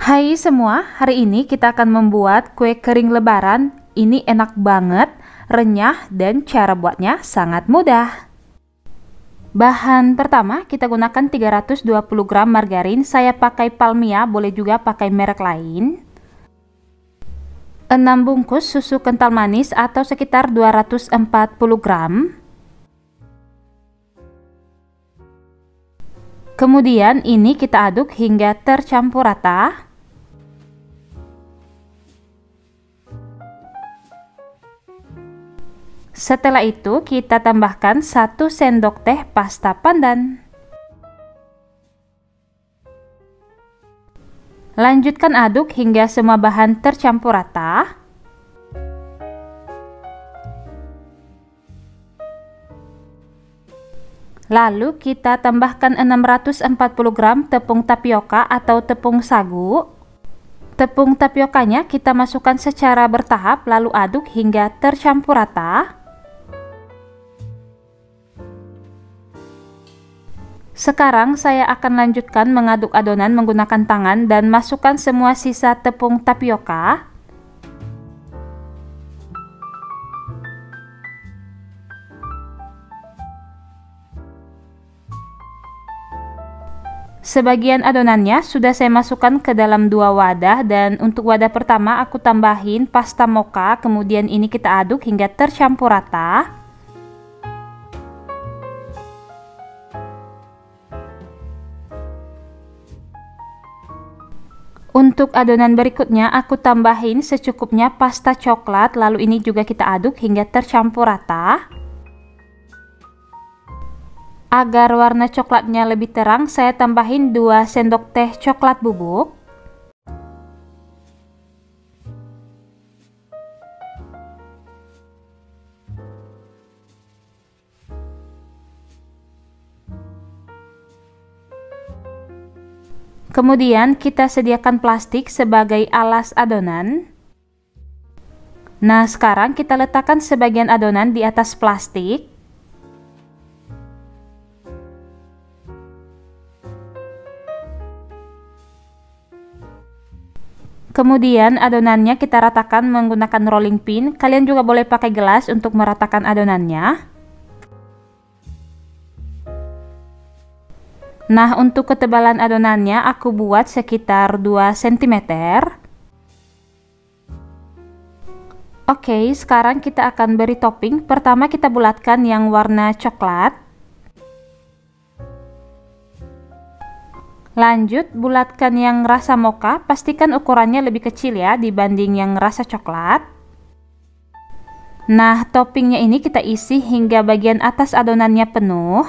Hai semua, hari ini kita akan membuat kue kering lebaran. Ini enak banget, renyah, dan cara buatnya sangat mudah. Bahan pertama, kita gunakan 320 gram margarin. Saya pakai Palmia, boleh juga pakai merek lain. 6 bungkus susu kental manis atau sekitar 240 gram. Kemudian ini kita aduk hingga tercampur rata. Setelah itu kita tambahkan 1 sendok teh pasta pandan. Lanjutkan aduk hingga semua bahan tercampur rata. Lalu kita tambahkan 640 gram tepung tapioka atau tepung sagu. Tepung tapiokanya kita masukkan secara bertahap lalu aduk hingga tercampur rata. Sekarang saya akan lanjutkan mengaduk adonan menggunakan tangan dan masukkan semua sisa tepung tapioka. Sebagian adonannya sudah saya masukkan ke dalam dua wadah, dan untuk wadah pertama aku tambahin pasta mocha, kemudian ini kita aduk hingga tercampur rata. Untuk adonan berikutnya aku tambahin secukupnya pasta coklat, lalu ini juga kita aduk hingga tercampur rata. Agar warna coklatnya lebih terang, saya tambahin 2 sendok teh coklat bubuk. Kemudian kita sediakan plastik sebagai alas adonan. Nah, sekarang kita letakkan sebagian adonan di atas plastik. Kemudian adonannya kita ratakan menggunakan rolling pin. Kalian juga boleh pakai gelas untuk meratakan adonannya. Nah, untuk ketebalan adonannya aku buat sekitar 2 cm. Oke, sekarang kita akan beri topping. Pertama kita bulatkan yang warna coklat. Lanjut, bulatkan yang rasa mocha. Pastikan ukurannya lebih kecil ya dibanding yang rasa coklat. Nah, toppingnya ini kita isi hingga bagian atas adonannya penuh.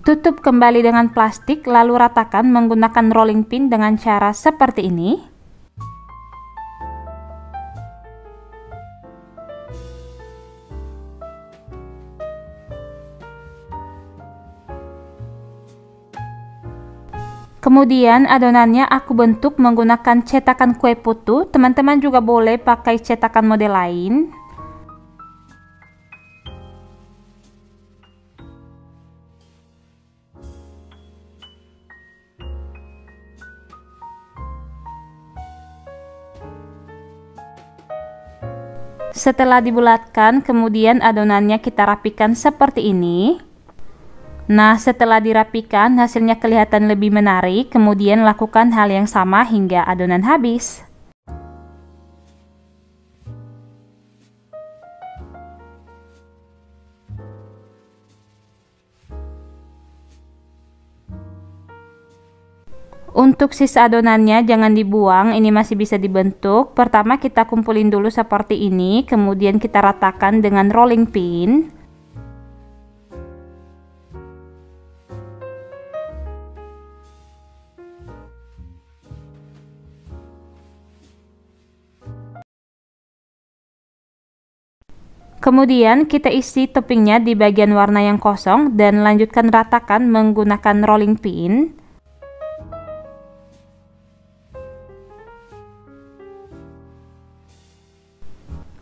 Tutup kembali dengan plastik, lalu ratakan menggunakan rolling pin dengan cara seperti ini. Kemudian adonannya aku bentuk menggunakan cetakan kue putu. Teman-teman juga boleh pakai cetakan model lain. Setelah dibulatkan, kemudian adonannya kita rapikan seperti ini. Nah, setelah dirapikan, hasilnya kelihatan lebih menarik. Kemudian lakukan hal yang sama hingga adonan habis. Untuk sisa adonannya jangan dibuang, ini masih bisa dibentuk. Pertama kita kumpulin dulu seperti ini, kemudian kita ratakan dengan rolling pin. Kemudian kita isi toppingnya di bagian warna yang kosong dan lanjutkan ratakan menggunakan rolling pin.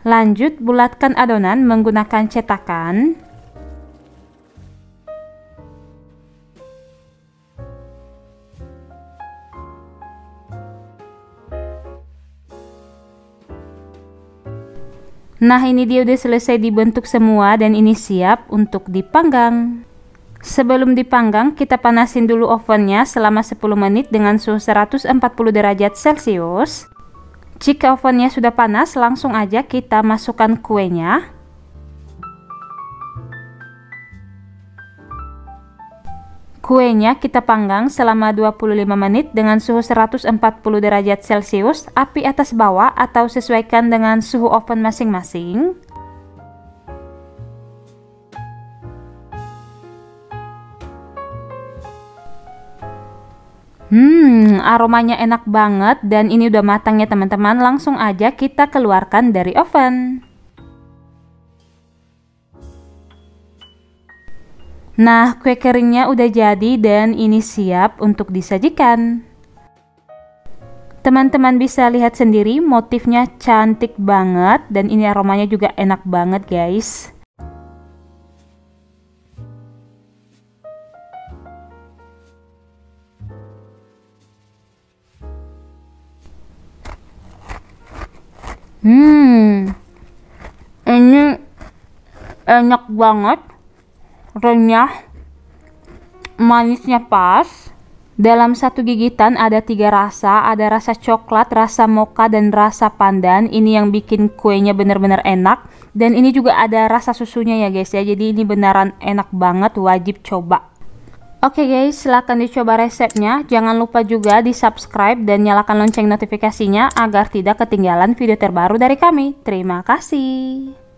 Lanjut, bulatkan adonan menggunakan cetakan. Nah, ini dia udah selesai dibentuk semua dan ini siap untuk dipanggang. Sebelum dipanggang, kita panasin dulu ovennya selama 10 menit dengan suhu 140 derajat Celcius. Jika ovennya sudah panas, langsung aja kita masukkan kuenya. Kuenya kita panggang selama 25 menit dengan suhu 140 derajat Celcius, api atas bawah atau sesuaikan dengan suhu oven masing-masing. Aromanya enak banget dan ini udah matang ya teman-teman, langsung aja kita keluarkan dari oven. Nah, kue keringnya udah jadi dan ini siap untuk disajikan. Teman-teman bisa lihat sendiri, motifnya cantik banget dan ini aromanya juga enak banget guys. Ini enak banget. Renyah, manisnya pas. Dalam satu gigitan ada tiga rasa, ada rasa coklat, rasa mocha, dan rasa pandan. Ini yang bikin kuenya benar-benar enak. Dan ini juga ada rasa susunya ya guys ya. Jadi ini beneran enak banget, wajib coba. Oke guys, silahkan dicoba resepnya. Jangan lupa juga di subscribe dan nyalakan lonceng notifikasinya agar tidak ketinggalan video terbaru dari kami. Terima kasih.